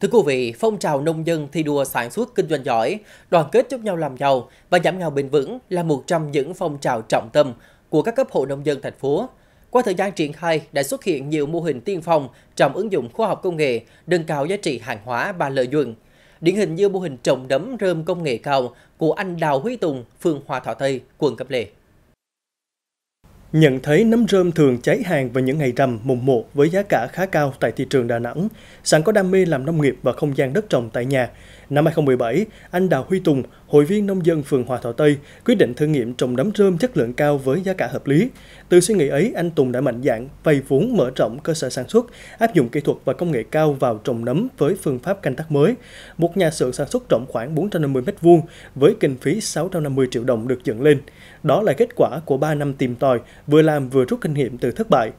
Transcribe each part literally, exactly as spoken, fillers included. Thưa quý vị, phong trào nông dân thi đua sản xuất kinh doanh giỏi, đoàn kết giúp nhau làm giàu và giảm nghèo bền vững là một trong những phong trào trọng tâm của các cấp hội nông dân thành phố. Qua thời gian triển khai đã xuất hiện nhiều mô hình tiên phong trong ứng dụng khoa học công nghệ, nâng cao giá trị hàng hóa và lợi nhuận. Điển hình như mô hình trồng nấm rơm công nghệ cao của anh Đào Huy Tùng, phường Hòa Thọ Tây, quận Cẩm Lệ. Nhận thấy nấm rơm thường cháy hàng vào những ngày rằm mùng một với giá cả khá cao tại thị trường Đà Nẵng, sẵn có đam mê làm nông nghiệp và không gian đất trồng tại nhà. Năm hai không một bảy, anh Đào Huy Tùng, hội viên nông dân phường Hòa Thọ Tây, quyết định thử nghiệm trồng nấm rơm chất lượng cao với giá cả hợp lý. Từ suy nghĩ ấy, anh Tùng đã mạnh dạn vay vốn mở rộng cơ sở sản xuất, áp dụng kỹ thuật và công nghệ cao vào trồng nấm với phương pháp canh tác mới. Một nhà xưởng sản xuất rộng khoảng bốn trăm năm mươi mét vuông với kinh phí sáu trăm năm mươi triệu đồng được dựng lên. Đó là kết quả của ba năm tìm tòi, vừa làm vừa rút kinh nghiệm từ thất bại.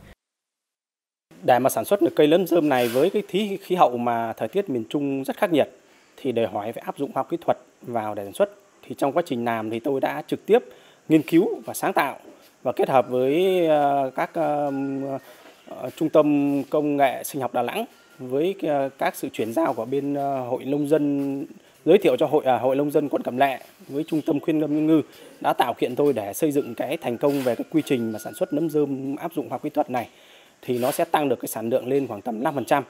Để mà sản xuất được cây nấm rơm này với cái khí khí hậu mà thời tiết miền Trung rất khắc nghiệt thì đòi hỏi phải áp dụng khoa học kỹ thuật vào để sản xuất. Thì trong quá trình làm thì tôi đã trực tiếp nghiên cứu và sáng tạo và kết hợp với các trung tâm công nghệ sinh học Đà Nẵng với các sự chuyển giao của bên hội nông dân, giới thiệu cho hội hội nông dân quận Cẩm Lệ với trung tâm khuyến nông ngư đã tạo kiện tôi để xây dựng cái thành công về cái quy trình mà sản xuất nấm rơm áp dụng khoa học kỹ thuật này thì nó sẽ tăng được cái sản lượng lên khoảng tầm năm phần trăm.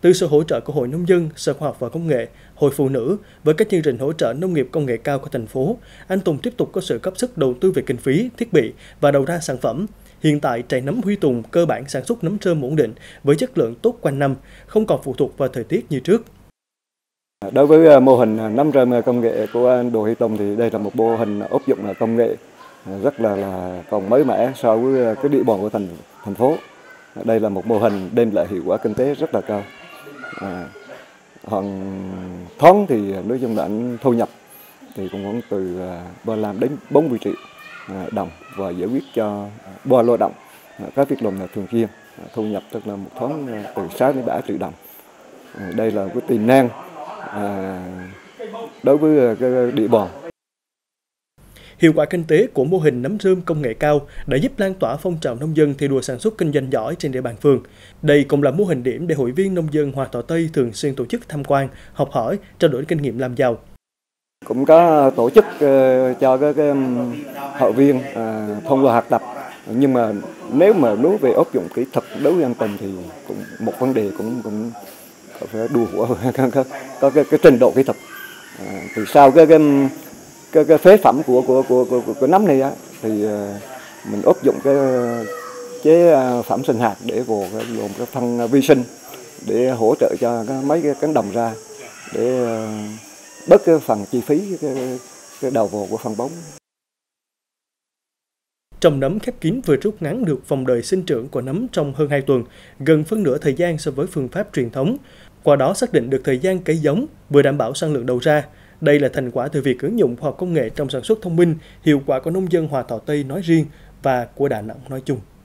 Từ sự hỗ trợ của Hội Nông dân, Sở Khoa học và Công nghệ, Hội Phụ nữ với các chương trình hỗ trợ nông nghiệp công nghệ cao của thành phố, anh Tùng tiếp tục có sự góp sức đầu tư về kinh phí, thiết bị và đầu ra sản phẩm. Hiện tại, trại nấm Huy Tùng cơ bản sản xuất nấm rơm ổn định với chất lượng tốt quanh năm, không còn phụ thuộc vào thời tiết như trước. Đối với mô hình nấm rơm công nghệ của anh Đào Huy Tùng thì đây là một mô hình áp dụng công nghệ rất là, là còn mới mẻ so với cái địa bàn của thành thành phố. Đây là một mô hình đem lại hiệu quả kinh tế rất là cao. À, hàng tháng thì nói chung là anh thu nhập thì cũng khoảng từ ba mươi lăm đến bốn mươi triệu đồng và giải quyết cho ba lao động các việc làm là thường xuyên, thu nhập tức là một tháng từ sáu đến bảy triệu đồng. À, đây là cái tiềm năng à, đối với cái địa bàn. Hiệu quả kinh tế của mô hình nấm rơm công nghệ cao đã giúp lan tỏa phong trào nông dân thi đua sản xuất kinh doanh giỏi trên địa bàn phường. Đây cũng là mô hình điểm để hội viên nông dân Hòa Thọ Tây thường xuyên tổ chức tham quan, học hỏi, trao đổi kinh nghiệm làm giàu. Cũng có tổ chức cho các hội viên thông qua học tập, nhưng mà nếu mà nói về áp dụng kỹ thuật đối với an toàn thì cũng một vấn đề cũng cũng phải đua của có cái, cái trình độ kỹ thuật. Từ sau cái, cái Cái, cái phế phẩm của của của của, của nấm này á, thì mình áp dụng cái chế phẩm sinh hạt để vô cái gồm cái phân vi sinh để hỗ trợ cho cái, mấy cái cánh đồng ra để bớt cái phần chi phí cái, cái đầu vào của phân bón. Trồng nấm khép kín vừa rút ngắn được vòng đời sinh trưởng của nấm trong hơn hai tuần, gần phân nửa thời gian so với phương pháp truyền thống. Qua đó xác định được thời gian cấy giống vừa đảm bảo sản lượng đầu ra. Đây là thành quả từ việc ứng dụng khoa học công nghệ trong sản xuất thông minh, hiệu quả của nông dân Hòa Thọ Tây nói riêng và của Đà Nẵng nói chung.